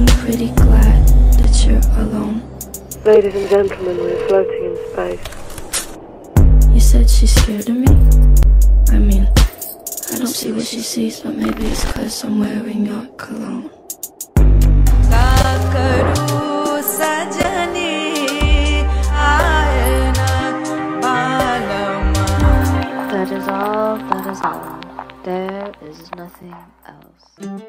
I'm pretty glad that you're alone. Ladies and gentlemen, we're floating in space. You said she's scared of me? I mean, I don't see what she sees, but maybe it's cause I'm wearing your cologne. That is all. There is nothing else.